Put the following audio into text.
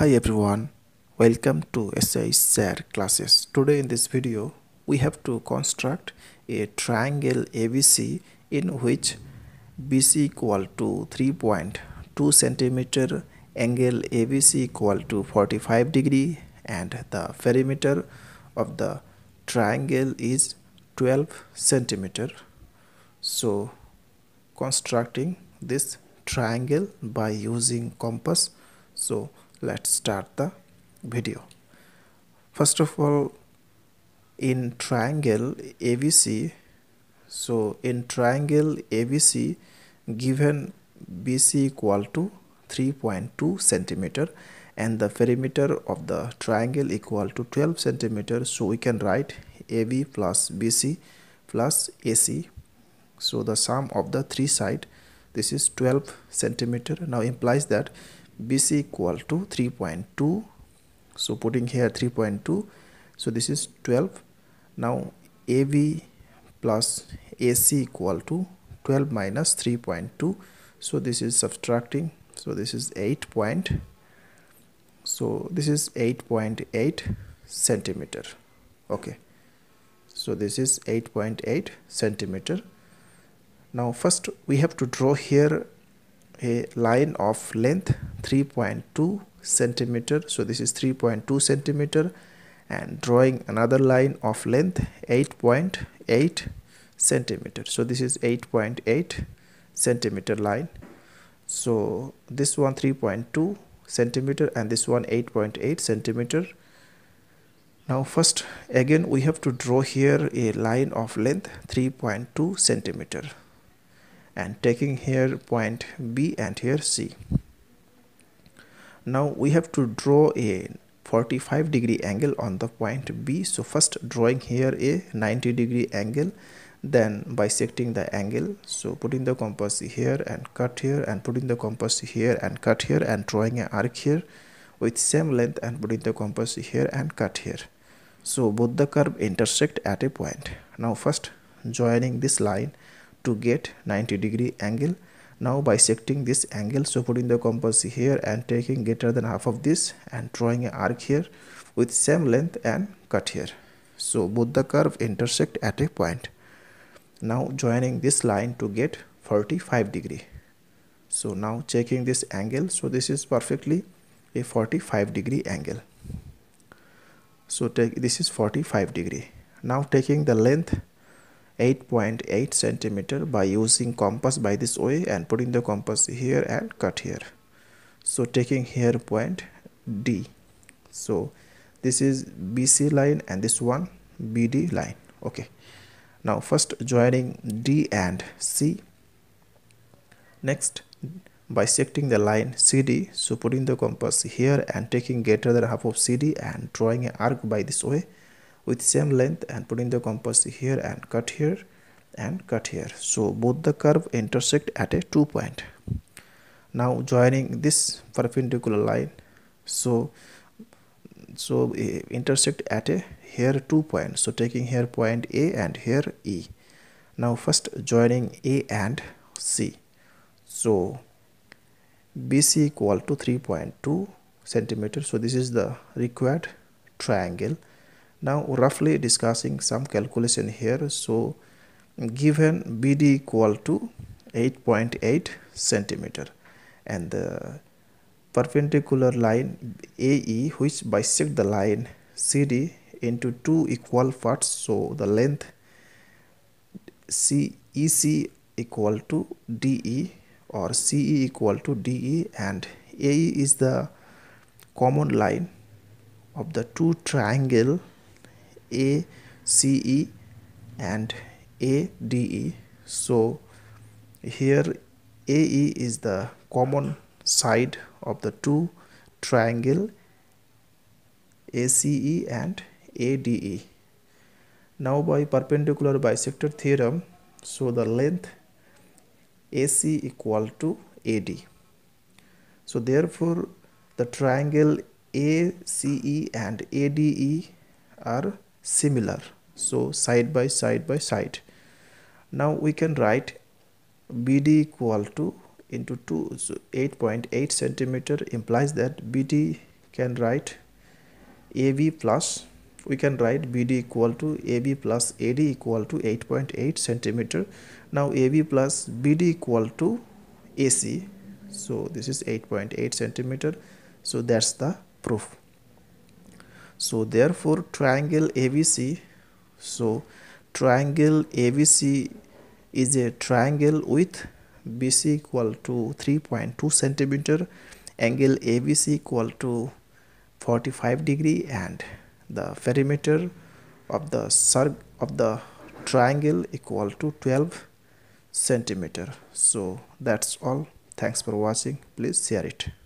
Hi everyone, welcome to SH SIR classes. Today in this video we have to construct a triangle ABC in which BC equal to 3.2 centimeter, angle ABC equal to 45 degree and the perimeter of the triangle is 12 centimeter. So constructing this triangle by using compass. So let's start the video. First of all, in triangle ABC, given BC equal to 3.2 centimeter and the perimeter of the triangle equal to 12 centimeter, so we can write AB plus BC plus AC, so the sum of the three sides, this is 12 centimeter. Now implies that BC equal to 3.2, so putting here 3.2, so this is 12. Now AB plus AC equal to 12 minus 3.2, so this is subtracting, so this is 8.8 centimeter. Okay, so this is 8.8 centimeter. Now first we have to draw here a line of length 3.2 centimeter, so this is 3.2 centimeter, and drawing another line of length 8.8 centimeter, so this is 8.8 centimeter line. So this one 3.2 centimeter and this one 8.8 centimeter. Now first again we have to draw here a line of length 3.2 centimeter and taking here point B and here C. Now we have to draw a 45 degree angle on the point B, so first drawing here a 90 degree angle, then bisecting the angle, so putting the compass here and cut here, and putting the compass here and cut here, and drawing an arc here with same length and putting the compass here and cut here, so both the curve intersect at a point. Now first joining this line to get 90 degree angle, now bisecting this angle, so putting the compass here and taking greater than half of this and drawing an arc here with same length and cut here, so both the curve intersect at a point. Now joining this line to get 45 degree, so now checking this angle, so this is perfectly a 45 degree angle, so this is 45 degree. Now taking the length 8.8 centimeter by using compass by this way and putting the compass here and cut here, so taking here point D, so this is BC line and this one BD line. Okay, now first joining D and C, next bisecting the line CD, so putting the compass here and taking greater than half of CD and drawing an arc by this way with same length and putting the compass here and cut here and cut here, so both the curve intersect at a 2 point. Now joining this perpendicular line, so intersect at a here 2 point, so taking here point A and here E. Now first joining A and C, so BC equal to 3.2 centimeter, so this is the required triangle. Now roughly discussing some calculation here, so given BD equal to 8.8 centimeter and the perpendicular line AE which bisect the line CD into two equal parts, so the length CEC equal to DE or CE equal to DE, and AE is the common line of the two triangle ACE and ADE, so here AE is the common side of the two triangle ACE and ADE. Now by perpendicular bisector theorem, so the length AC equal to AD, so therefore the triangle ACE and ADE are similar, so side by side by side. Now we can write BD equal to into 2, so 8.8 centimeter implies that BD can write AB plus, we can write BD equal to AB plus AD equal to 8.8 centimeter. Now AB plus BD equal to AC, so this is 8.8 centimeter. So that's the proof. So therefore triangle ABC, so triangle ABC is a triangle with BC equal to 3.2 centimeter, angle ABC equal to 45 degree, and the perimeter of the triangle equal to 12 centimeter. So that's all. Thanks for watching. Please share it.